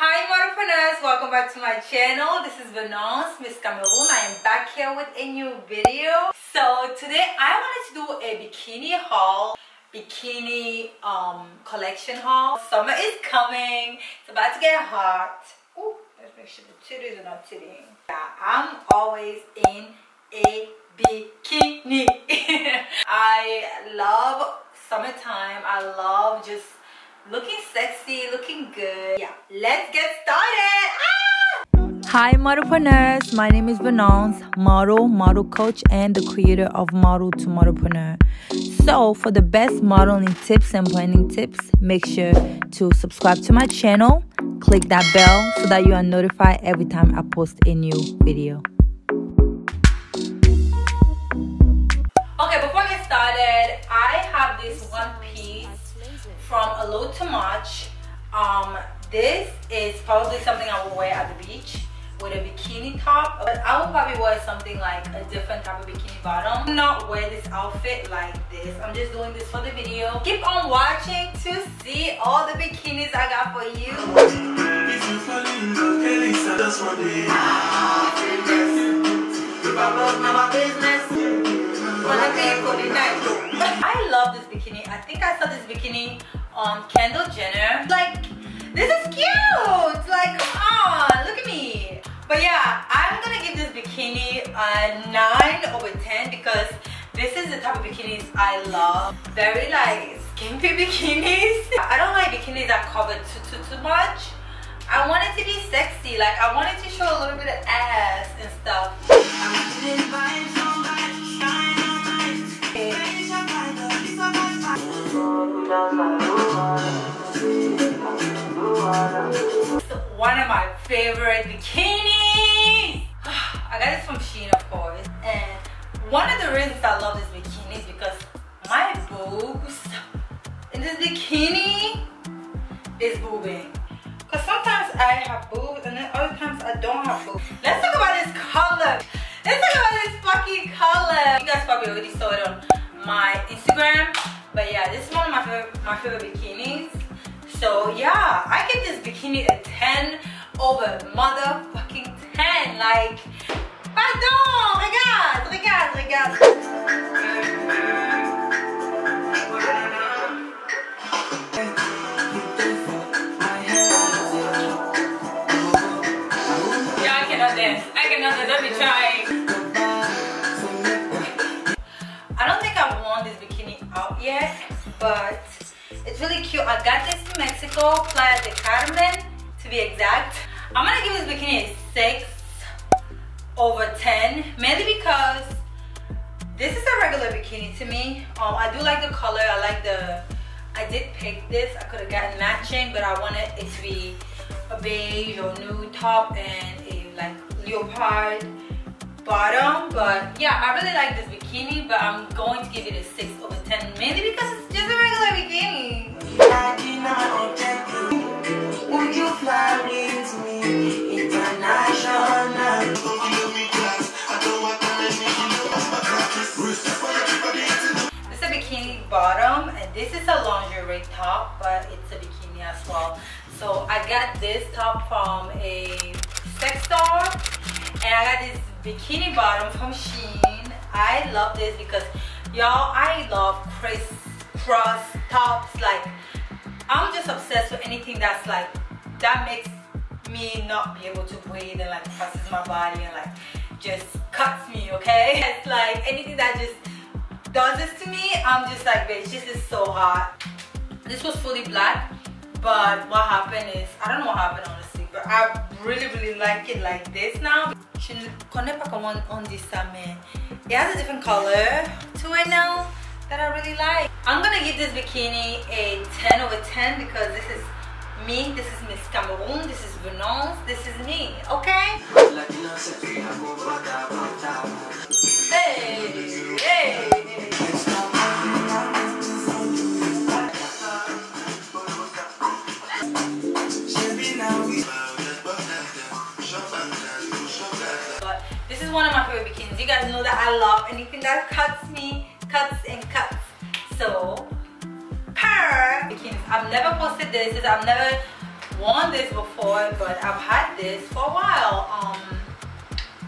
Hi Modelpreneurs, welcome back to my channel. This is Venance, Miss Cameroon. I am back here with a new video. So today I wanted to do a bikini haul, collection haul. Summer is coming, it's about to get hot. Ooh, let's make sure the titties are not tittying. Yeah, I'm always in a bikini. I love summertime. I love just looking sexy, looking good. Yeah, let's get started. Hi Modelpreneurs, my name is Venance, model coach, and the creator of Model to Modelpreneur. So for the best modeling tips and planning tips, make sure to subscribe to my channel, click that bell so that you are notified every time I post a new video. Okay, before I get started, I have this one piece from Alot to March. This is probably something I will wear at the beach with a bikini top, but I will probably wear something like a different type of bikini bottom. I'm not wear this outfit like this. I'm just doing this for the video. Keep on watching to see all the bikinis I got for you. I love this bikini. I think I saw this bikini on Kendall Jenner. Like, this is cute! Like, come on, look at me! But yeah, I'm gonna give this bikini a 9 over 10 because this is the type of bikinis I love. Very like skimpy bikinis. I don't like bikinis that cover too much. I want it to be sexy, like I want it to show a little bit of ass and stuff. One of my favorite bikinis. I got this from Shein, of course. And one of the reasons I love this bikini is because my boobs in this bikini is boobing. Because sometimes I have boobs and then other times I don't have boobs. Let's talk about this color. Let's talk about this fucking color. You guys probably already saw it on my Instagram. But yeah, this is one of my favorite bikinis. So yeah, I give this bikini a 10 over motherfucking 10. Like, pardon, regarde, regarde, regarde. But it's really cute. I got this in Mexico, Playa de Carmen to be exact. I'm gonna give this bikini a 6 over 10, mainly because this is a regular bikini to me. I do like the color. I did pick this. I could have gotten matching, but I wanted it to be a beige or nude top and a like leopard bottom. But yeah, I really like this bikini, but I'm going to give it a 6 over 10, mainly because it's just a regular bikini. Would you fly with me international? This is a bikini bottom and this is a lingerie top, but it's a bikini as well. So I got this top from a sex store and I got this bikini bottom from Shein. I love this because y'all, I love crisscross tops. Like, I'm just obsessed with anything that's like that makes me not be able to breathe and like presses my body and like just cuts me. Okay, it's like anything that just does this to me, I'm just like, bitch, this is so hot. This was fully black, but what happened is I don't know what happened honestly, but I really like it like this now. Je ne connais pas comment on dit ça, mais it has a different color to it now that I really like. I'm gonna give this bikini a 10 over 10 because this is me, this is Miss Cameroon, this is Venance, this is me, okay? Hey, hey! One of my favorite bikinis. You guys know that I love anything that cuts me, cuts and cuts. So, pair bikinis. I've never posted this. I've never worn this before, but I've had this for a while.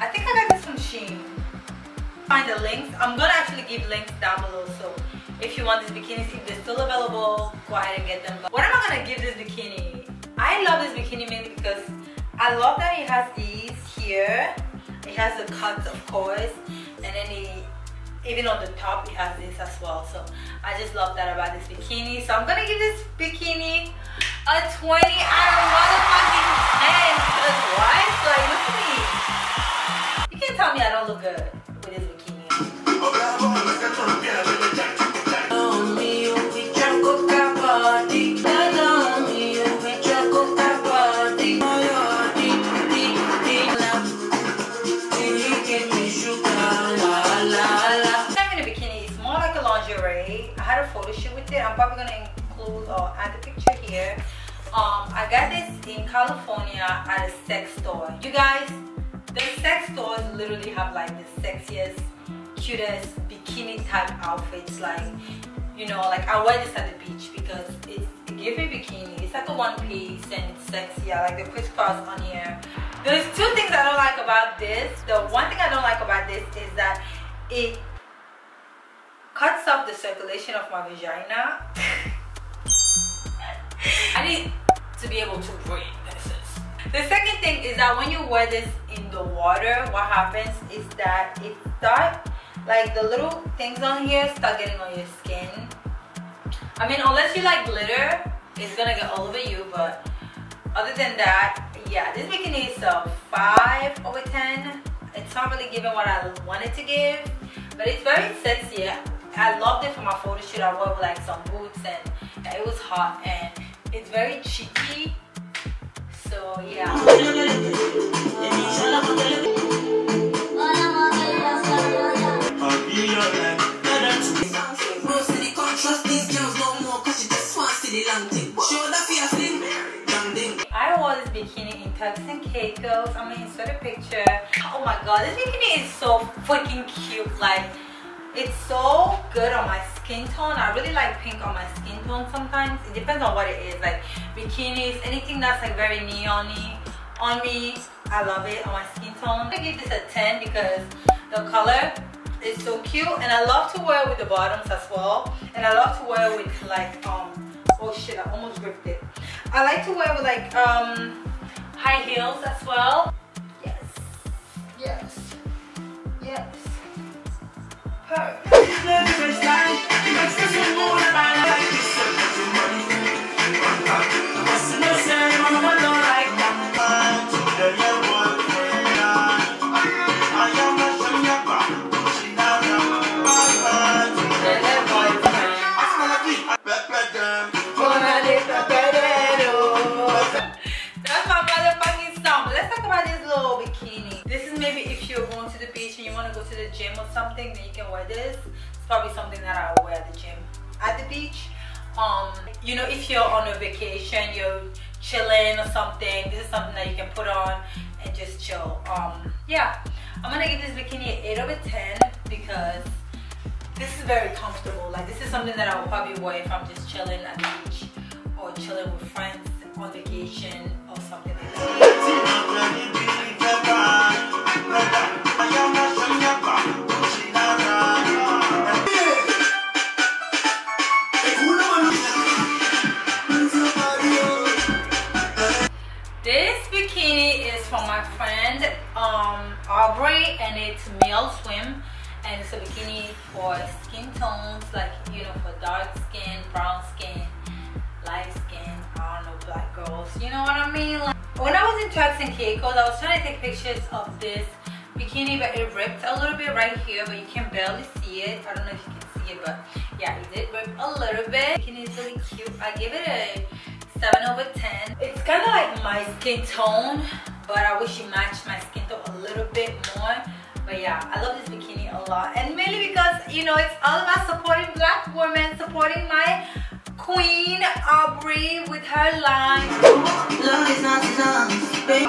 I think I got this from Shein. Find the links. I'm gonna actually give links down below, so if you want this bikini, if they're still available, go ahead and get them. But what am I gonna give this bikini? I love this bikini mainly because I love that it has these here. It has the cuts, of course, and then it, even on the top, it has this as well. So I just love that about this bikini. So I'm gonna give this bikini a 20 out of motherfucking 10. Cause why? So like, look at me. You can't tell me I don't look good with this bikini. I'm probably gonna include or add the picture here. I got this in California at a sex store. You guys, the sex stores literally have like the sexiest, cutest bikini type outfits. Like, you know, like I wear this at the beach because it's a giving bikini. It's like a one piece and it's sexy. I like the crisscross on here. There's two things I don't like about this. The one thing I don't like about this is that it cuts off the circulation of my vagina. I need to be able to breathe. The second thing is that when you wear this in the water, what happens is that it starts, like the little things on here start getting on your skin. I mean, unless you like glitter, it's gonna get all over you, but other than that, yeah, this bikini is a 5 over 10. It's not really giving what I wanted to give, but it's very sexy. I loved it for my photo shoot. I wore with like some boots and it was hot and it's very cheeky. So yeah. I wore this bikini in Turks and Caicos. I'm gonna insert a picture. Oh my god, this bikini is so freaking cute. Like, it's so good on my skin tone. I really like pink on my skin tone sometimes. It depends on what it is. Like bikinis, anything that's like very neon-y on me, I love it on my skin tone. I'm gonna give this a 10 because the color is so cute, and I love to wear it with the bottoms as well. And I love to wear it with like oh shit, I almost ripped it. I like to wear it with like high heels as well. Yes. Yes. Yes. That's my motherfucking song. But let's talk about this little bikini. This is maybe if you're going to the beach and you want to go to the gym or something, then you can wear this. It's probably something that I wear at the gym, at the beach. You know, if you're on a vacation, you're chilling or something, this is something that you can put on and just chill. Yeah, I'm gonna give this bikini an 8 over 10 because this is very comfortable. Like, this is something that I will probably wear if I'm just chilling at the beach or chilling with friends on vacation or something like that. Aubrey, and it's male swim, and it's a bikini for skin tones, like, you know, for dark skin, brown skin, light skin, I don't know, black girls, you know what I mean? Like, when I was in Turks and Caicos, I was trying to take pictures of this bikini, but it ripped a little bit right here, but you can barely see it. I don't know if you can see it, but yeah, it did rip a little bit. Bikini is really cute. I give it a 7 over 10. It's kind of like my skin tone, but I wish it matched my skin tone a little bit more. But yeah, I love this bikini a lot, and mainly because, you know, it's all about supporting black women, supporting my queen Aubrey with her line. Love is not enough, babe.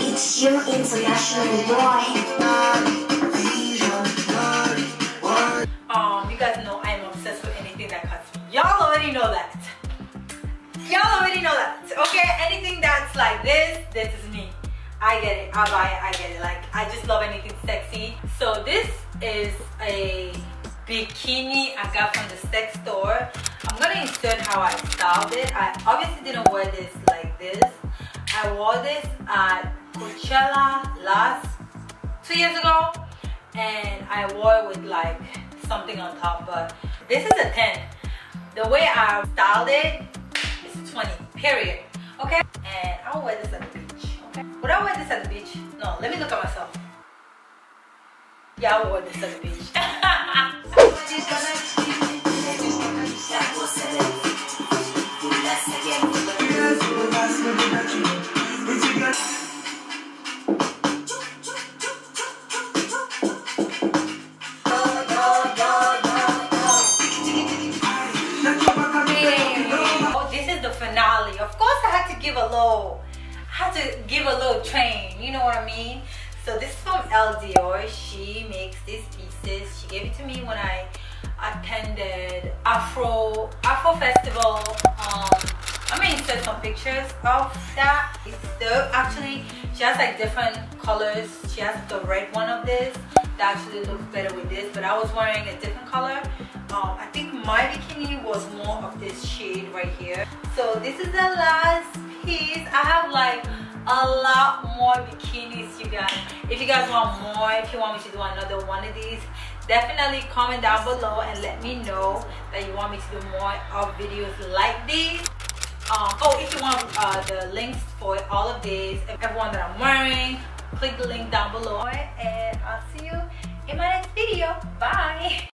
It's your international boy. I am obsessed with anything that cuts me. Y'all already know that. Y'all already know that. Okay, anything that's like this is me. I get it, I buy it, I get it. Like, I just love anything sexy. So this is a bikini I got from the sex store. I'm gonna insert how I styled it. I obviously didn't wear this like this. I wore this at Coachella 2 years ago, and I wore it with like something on top, but this is a 10. The way I styled it is a 20, period. Okay, and I'll wear this at the beach. Okay, would I wear this at the beach? No, let me look at myself. Yeah, I would wear this at the beach. I had to give a little train, you know what I mean? So this is from L Dior. She makes these pieces. She gave it to me when I attended Afro Festival. I'm gonna insert some pictures of that. Actually, she has like different colors. She has the red one of this. That actually looks better with this, but I was wearing a different color. I think my bikini was more of this shade right here. So this is the last piece. I have like a lot more bikinis, you guys. If you guys want more, if you want me to do another one of these, definitely comment down below and let me know that you want me to do more of videos like these. Oh, if you want the links for all of these, everyone that I'm wearing, click the link down below, and I'll see you in my next video. Bye.